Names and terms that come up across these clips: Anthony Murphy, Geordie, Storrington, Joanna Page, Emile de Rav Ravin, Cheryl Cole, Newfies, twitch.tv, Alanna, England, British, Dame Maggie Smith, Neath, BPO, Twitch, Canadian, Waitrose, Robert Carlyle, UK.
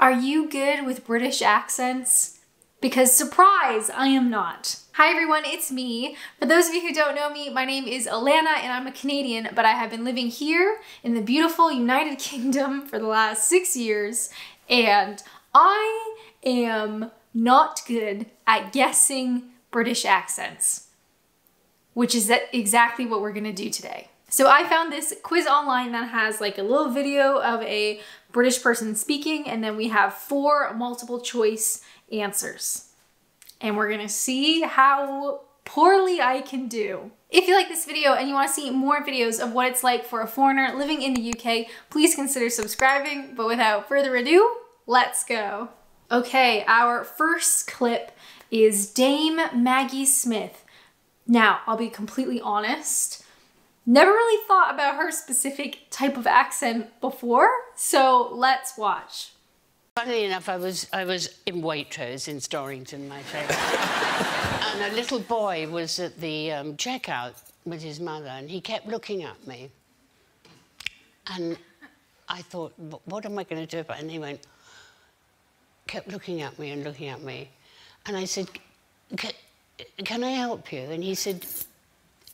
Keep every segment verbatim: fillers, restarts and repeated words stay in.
Are you good with British accents? Because surprise, I am not. Hi everyone, it's me. For those of you who don't know me, my name is Alana and I'm a Canadian, but I have been living here in the beautiful United Kingdom for the last six years, and I am not good at guessing British accents, which is exactly what we're gonna do today. So I found this quiz online that has like a little video of a British person speaking, and then we have four multiple choice answers. And we're gonna see how poorly I can do. If you like this video and you wanna see more videos of what it's like for a foreigner living in the U K, please consider subscribing, but without further ado, let's go. Okay, our first clip is Dame Maggie Smith. Now, I'll be completely honest, never really thought about her specific type of accent before, so let's watch. Funnily enough, I was, I was in Waitrose in Storrington, my favourite, and a little boy was at the um, checkout with his mother, and he kept looking at me. And I thought, what am I going to do about it? And he went, kept looking at me and looking at me. And I said, can I help you? And he said,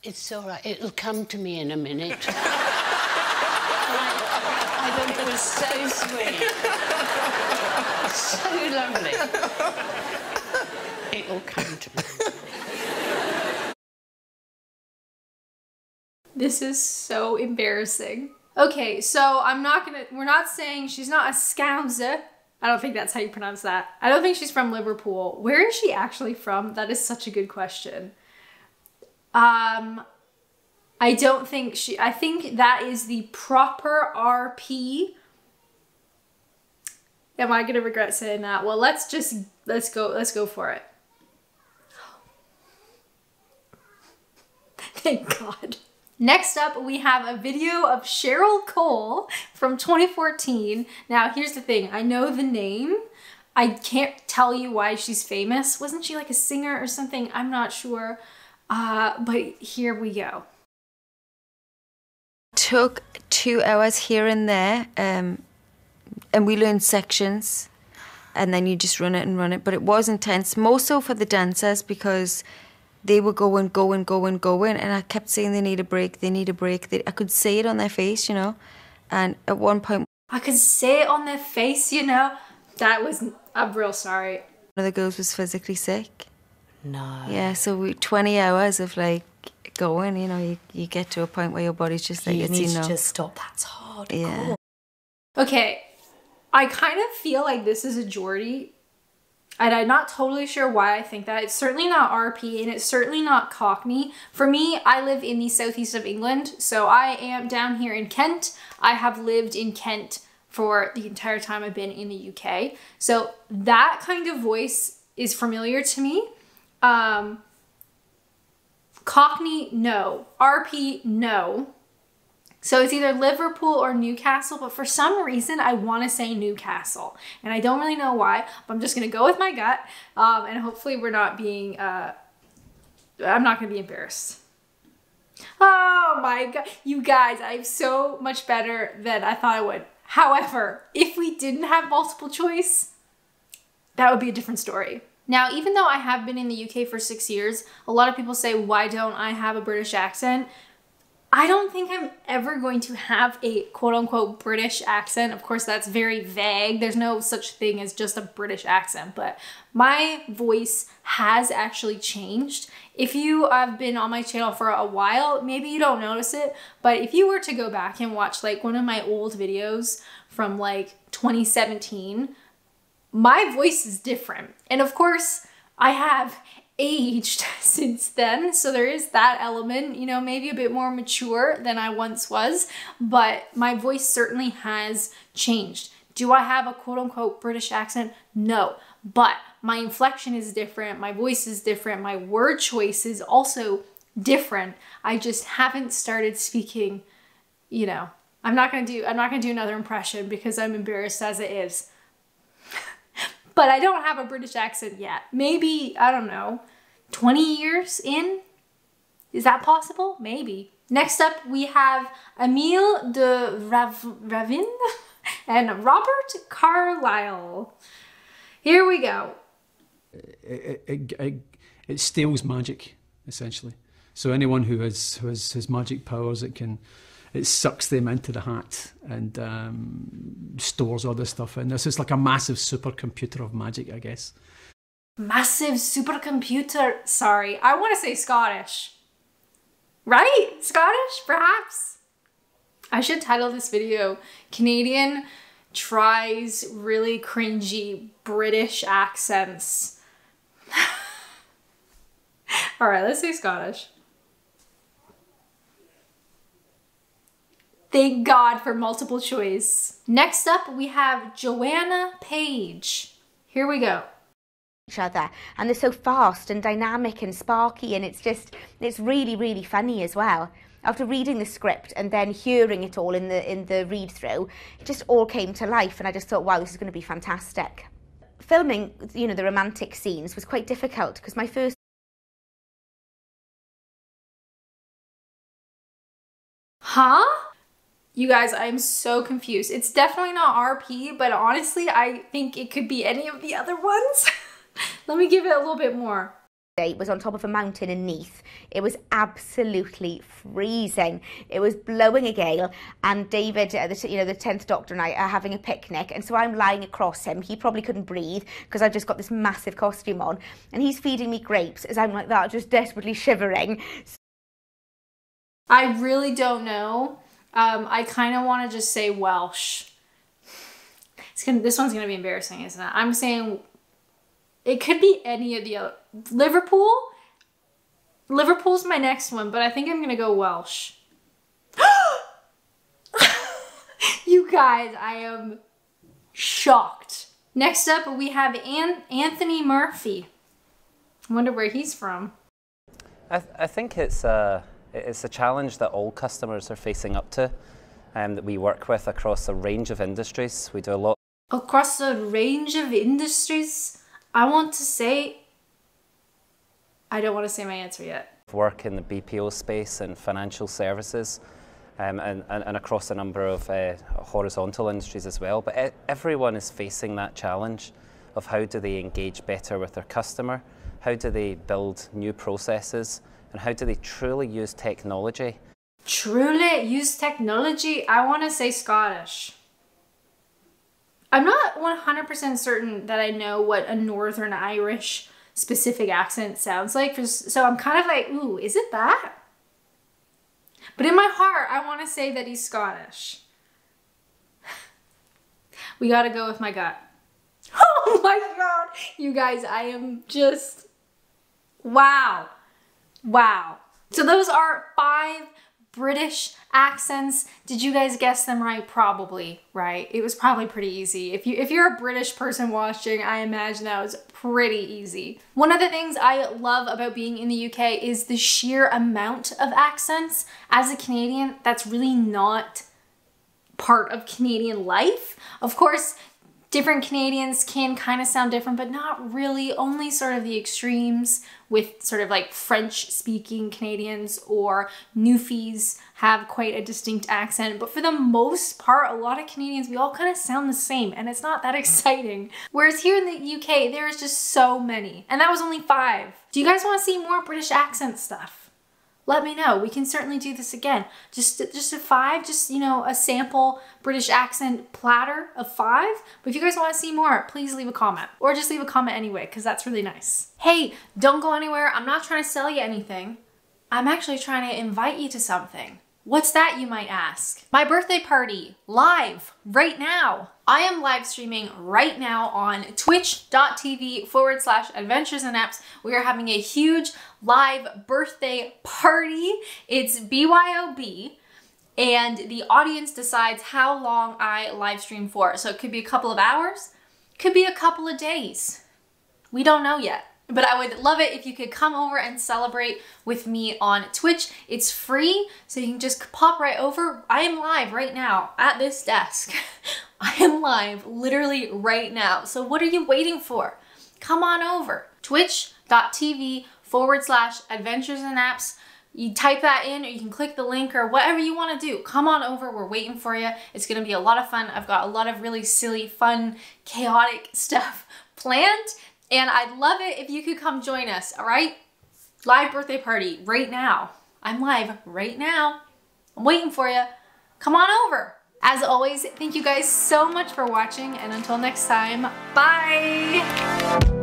it's all right, it'll come to me in a minute. I, I thought it was so sweet. So lovely. It'll come to me. This is so embarrassing. Okay, so I'm not gonna, we're not saying she's not a scouser. I don't think that's how you pronounce that. I don't think she's from Liverpool. Where is she actually from? That is such a good question. Um, I don't think she, I think that is the proper R P. Am I gonna regret saying that? Well, let's just, let's go, let's go for it. Thank God. Next up, we have a video of Cheryl Cole from twenty fourteen. Now, here's the thing. I know the name. I can't tell you why she's famous. Wasn't she like a singer or something? I'm not sure. Uh, but here we go. Took two hours here and there, um, and we learned sections, and then you just run it and run it. But it was intense, more so for the dancers, because they were going, going, going, going, and I kept saying they need a break, they need a break. They, I could see it on their face, you know, and at one point... I could see it on their face, you know? That was... I'm real sorry. One of the girls was physically sick. No. Yeah, so we, twenty hours of like going, you know, you, you get to a point where your body's just like, you it's, need you know, to just stop. That's hard. Yeah. Okay, I kind of feel like this is a Geordie, and I'm not totally sure why I think that. It's certainly not R P, and it's certainly not Cockney. For me, I live in the southeast of England, so I am down here in Kent. I have lived in Kent for the entire time I've been in the U K, so that kind of voice is familiar to me. Um, Cockney, no. R P, no. So it's either Liverpool or Newcastle, but for some reason I want to say Newcastle, and I don't really know why, but I'm just going to go with my gut, um, and hopefully we're not being, uh, I'm not going to be embarrassed. Oh my God, you guys, I'm so much better than I thought I would. However, if we didn't have multiple choice, that would be a different story. Now, even though I have been in the U K for six years, a lot of people say, why don't I have a British accent? I don't think I'm ever going to have a quote-unquote British accent. Of course, that's very vague. There's no such thing as just a British accent, but my voice has actually changed. If you have been on my channel for a while, maybe you don't notice it, but if you were to go back and watch like one of my old videos from like twenty seventeen, my voice is different. And of course, I have aged since then, so there is that element, you know, maybe a bit more mature than I once was, but my voice certainly has changed. Do I have a quote-unquote British accent? No, but my inflection is different, my voice is different, my word choice is also different. I just haven't started speaking, you know. I'm not gonna do, I'm not gonna do another impression because I'm embarrassed as it is. But I don't have a British accent yet. Maybe, I don't know, twenty years in? Is that possible? Maybe. Next up, we have Emile de Rav Ravin and Robert Carlyle. Here we go. It, it, it, it steals magic, essentially. So anyone who has, who has has magic powers, it can, it sucks them into the hat and um, stores all this stuff in. This is like a massive supercomputer of magic, I guess. Massive supercomputer. Sorry, I want to say Scottish. Right? Scottish, perhaps? I should title this video, Canadian tries really cringy British accents. All right, let's say Scottish. Thank God for multiple choice. Next up, we have Joanna Page. Here we go. Each other, and they're so fast and dynamic and sparky, and it's just, it's really, really funny as well. After reading the script and then hearing it all in the in the read through, it just all came to life, and I just thought, wow, this is going to be fantastic. Filming, you know, the romantic scenes was quite difficult because my first Huh? You guys, I'm so confused. It's definitely not R P, but honestly, I think it could be any of the other ones. Let me give it a little bit more. It was on top of a mountain in Neath. It was absolutely freezing. It was blowing a gale, and David, uh, the, you know, the tenth Doctor and I are having a picnic, and so I'm lying across him. He probably couldn't breathe because I've just got this massive costume on, and he's feeding me grapes as I'm like that, just desperately shivering. I really don't know. Um, I kind of want to just say Welsh. It's gonna, this one's going to be embarrassing, isn't it? I'm saying it could be any of the other. Liverpool? Liverpool's my next one, but I think I'm going to go Welsh. You guys, I am shocked. Next up, we have An- Anthony Murphy. I wonder where he's from. I, th I think it's... Uh... It's a challenge that all customers are facing up to, and um, that we work with across a range of industries. We do a lot. Across a range of industries? I want to say... I don't want to say my answer yet. Work in the B P O space and financial services, um, and, and, and across a number of uh, horizontal industries as well. But everyone is facing that challenge of how do they engage better with their customer, how do they build new processes, and how do they truly use technology? Truly use technology? I want to say Scottish. I'm not one hundred percent certain that I know what a Northern Irish specific accent sounds like, so I'm kind of like, ooh, is it that? But in my heart, I want to say that he's Scottish. We gotta go with my gut. Oh my God! You guys, I am just... wow. Wow. So those are five British accents. Did you guys guess them right? Probably, right? It was probably pretty easy. If you, if you're a British person watching, I imagine that was pretty easy. One of the things I love about being in the U K is the sheer amount of accents. As a Canadian, that's really not part of Canadian life. Of course, different Canadians can kind of sound different, but not really, only sort of the extremes with sort of like French speaking Canadians or Newfies have quite a distinct accent. But for the most part, a lot of Canadians, we all kind of sound the same, and it's not that exciting. Whereas here in the U K, there is just so many, and that was only five. Do you guys want to see more British accent stuff? Let me know. We can certainly do this again. Just, just a five, just, you know, a sample British accent platter of five. But if you guys want to see more, please leave a comment, or just leave a comment anyway, because that's really nice. Hey, don't go anywhere. I'm not trying to sell you anything. I'm actually trying to invite you to something. What's that, you might ask? My birthday party, live, right now. I am live streaming right now on twitch.tv forward slash adventures and apps. We are having a huge live birthday party. It's B Y O B, and the audience decides how long I live stream for. So it could be a couple of hours, could be a couple of days. We don't know yet. But I would love it if you could come over and celebrate with me on Twitch. It's free, so you can just pop right over. I am live right now at this desk. I am live literally right now. So what are you waiting for? Come on over. twitch.tv forward slash adventures and apps. You type that in, or you can click the link, or whatever you want to do. Come on over, we're waiting for you. It's going to be a lot of fun. I've got a lot of really silly, fun, chaotic stuff planned, and I'd love it if you could come join us, all right? Live birthday party right now. I'm live right now. I'm waiting for you. Come on over. As always, thank you guys so much for watching, and until next time, bye!